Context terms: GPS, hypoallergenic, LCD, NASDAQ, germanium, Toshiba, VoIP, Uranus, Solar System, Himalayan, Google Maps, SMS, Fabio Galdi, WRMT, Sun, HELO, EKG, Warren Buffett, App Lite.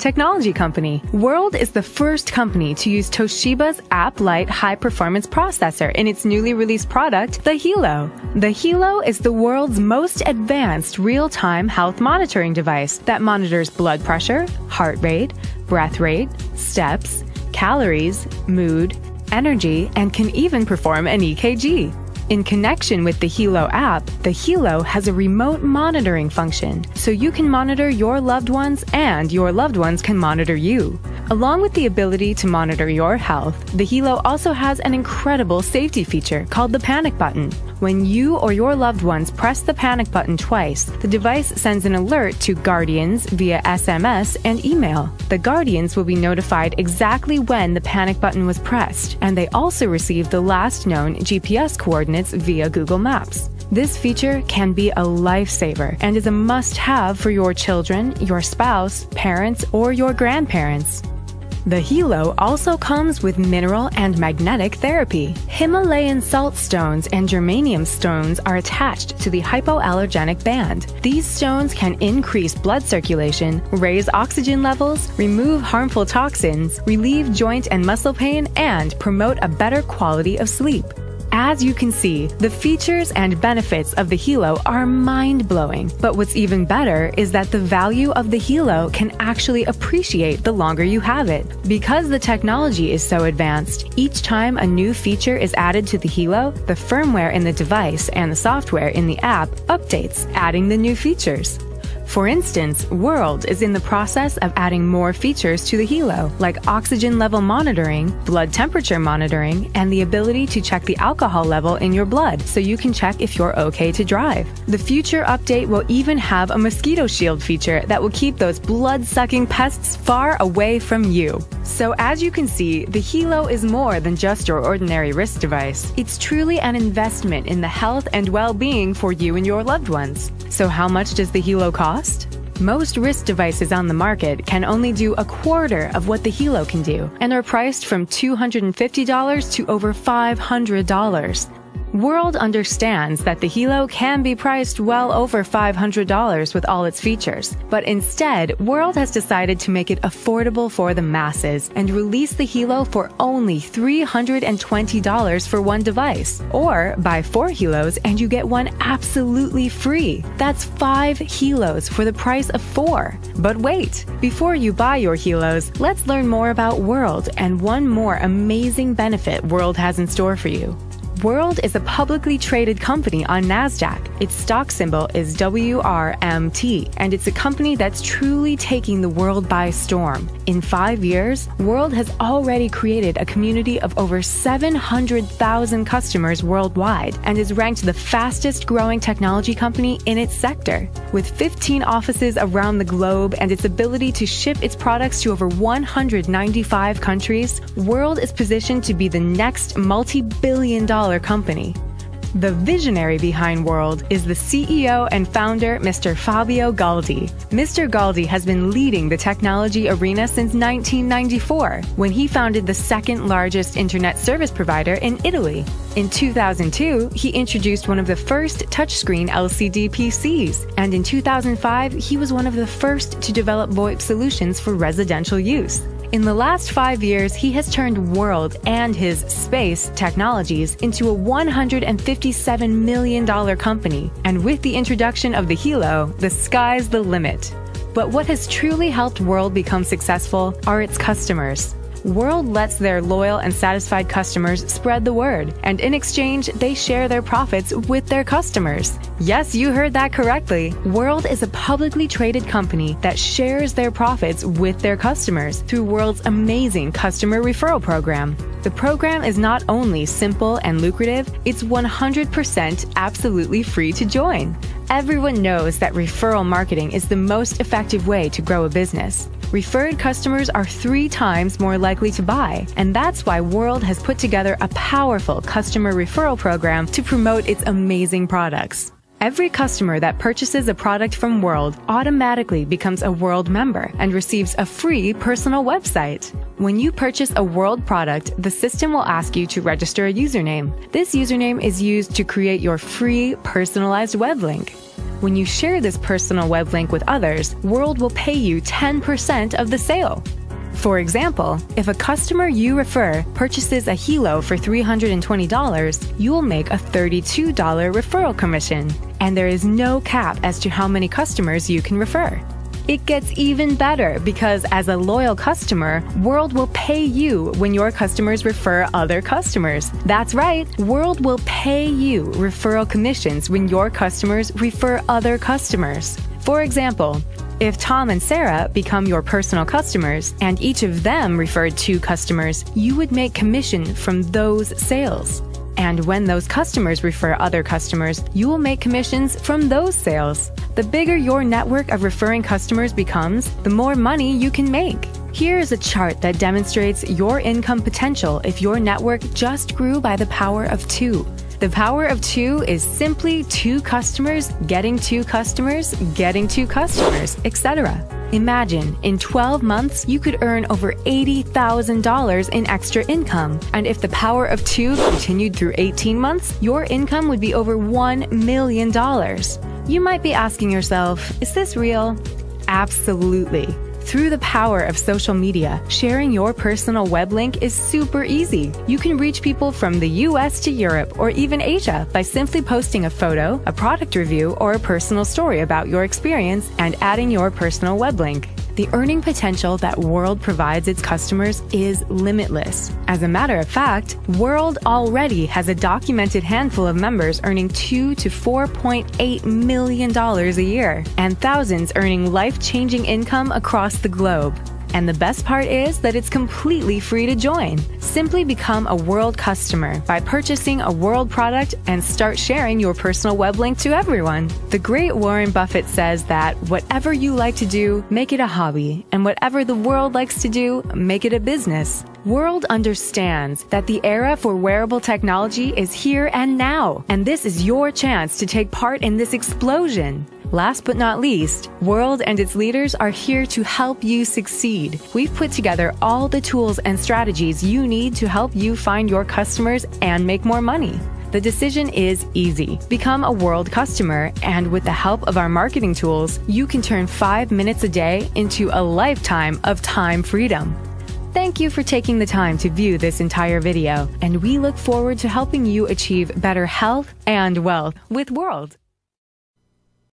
technology company. World is the first company to use Toshiba's App Lite high-performance processor in its newly released product, the HELO. The HELO is the world's most advanced real-time health monitoring device that monitors blood pressure, heart rate, breath rate, steps, calories, mood, energy, and can even perform an EKG. In connection with the HELO app, the HELO has a remote monitoring function, so you can monitor your loved ones and your loved ones can monitor you. Along with the ability to monitor your health, the HELO also has an incredible safety feature called the panic button. When you or your loved ones press the panic button twice, the device sends an alert to guardians via SMS and email. The guardians will be notified exactly when the panic button was pressed, and they also receive the last known GPS coordinates via Google Maps. This feature can be a lifesaver and is a must-have for your children, your spouse, parents, or your grandparents. The HELO also comes with mineral and magnetic therapy. Himalayan salt stones and germanium stones are attached to the hypoallergenic band. These stones can increase blood circulation, raise oxygen levels, remove harmful toxins, relieve joint and muscle pain, and promote a better quality of sleep. As you can see, the features and benefits of the HELO are mind-blowing. But what's even better is that the value of the HELO can actually appreciate the longer you have it. Because the technology is so advanced, each time a new feature is added to the HELO, the firmware in the device and the software in the app updates, adding the new features. For instance, World is in the process of adding more features to the HELO, like oxygen level monitoring, blood temperature monitoring, and the ability to check the alcohol level in your blood so you can check if you're okay to drive. The future update will even have a mosquito shield feature that will keep those blood-sucking pests far away from you. So as you can see, the HELO is more than just your ordinary wrist device. It's truly an investment in the health and well-being for you and your loved ones. So how much does the HELO cost? Most wrist devices on the market can only do a quarter of what the HELO can do and are priced from $250 to over $500. World understands that the HELO can be priced well over $500 with all its features, but instead, World has decided to make it affordable for the masses and release the HELO for only $320 for one device. Or buy 4 HELOs and you get one absolutely free. That's 5 HELOs for the price of 4. But wait, before you buy your HELOs, let's learn more about World and one more amazing benefit World has in store for you. World is a publicly traded company on NASDAQ. Its stock symbol is WRMT, and it's a company that's truly taking the world by storm. In 5 years, World has already created a community of over 700,000 customers worldwide and is ranked the fastest growing technology company in its sector. With 15 offices around the globe and its ability to ship its products to over 195 countries, World is positioned to be the next multi-billion-dollar company. The visionary behind World is the CEO and founder, Mr. Fabio Galdi. Mr. Galdi has been leading the technology arena since 1994, when he founded the second largest internet service provider in Italy. In 2002, he introduced one of the first touchscreen LCD PCs, and in 2005, he was one of the first to develop VoIP solutions for residential use. In the last 5 years, he has turned World and his space technologies into a $157 million company. And with the introduction of the HELO, the sky's the limit. But what has truly helped World become successful are its customers. World lets their loyal and satisfied customers spread the word, and in exchange, they share their profits with their customers. Yes, you heard that correctly. World is a publicly traded company that shares their profits with their customers through World's amazing customer referral program. The program is not only simple and lucrative, it's 100% absolutely free to join. Everyone knows that referral marketing is the most effective way to grow a business. Referred customers are 3 times more likely to buy, and that's why World has put together a powerful customer referral program to promote its amazing products. Every customer that purchases a product from World automatically becomes a World member and receives a free personal website. When you purchase a World product, the system will ask you to register a username. This username is used to create your free personalized web link. When you share this personal web link with others, World will pay you 10% of the sale. For example, if a customer you refer purchases a HELO for $320, you will make a $32 referral commission, and there is no cap as to how many customers you can refer. It gets even better because as a loyal customer, World will pay you when your customers refer other customers. That's right, World will pay you referral commissions when your customers refer other customers. For example, if Tom and Sarah become your personal customers and each of them referred 2 customers, you would make commission from those sales. And when those customers refer other customers, you will make commissions from those sales. The bigger your network of referring customers becomes, the more money you can make. Here is a chart that demonstrates your income potential if your network just grew by the power of 2. The power of 2 is simply 2 customers, getting 2 customers, getting 2 customers, etc. Imagine, in 12 months, you could earn over $80,000 in extra income. And if the power of 2 continued through 18 months, your income would be over $1 million. You might be asking yourself, is this real? Absolutely. Through the power of social media, sharing your personal web link is super easy. You can reach people from the US to Europe or even Asia by simply posting a photo, a product review, or a personal story about your experience and adding your personal web link. The earning potential that World provides its customers is limitless. As a matter of fact, World already has a documented handful of members earning $2 to $4.8 million a year, and thousands earning life-changing income across the globe. And the best part is that it's completely free to join. Simply become a World customer by purchasing a World product and start sharing your personal web link to everyone. The great Warren Buffett says that whatever you like to do, make it a hobby, and whatever the world likes to do, make it a business. World understands that the era for wearable technology is here and now, and this is your chance to take part in this explosion. Last but not least, World and its leaders are here to help you succeed. We've put together all the tools and strategies you need to help you find your customers and make more money. The decision is easy. Become a World customer, and with the help of our marketing tools, you can turn 5 minutes a day into a lifetime of time freedom. Thank you for taking the time to view this entire video, and we look forward to helping you achieve better health and wealth with World.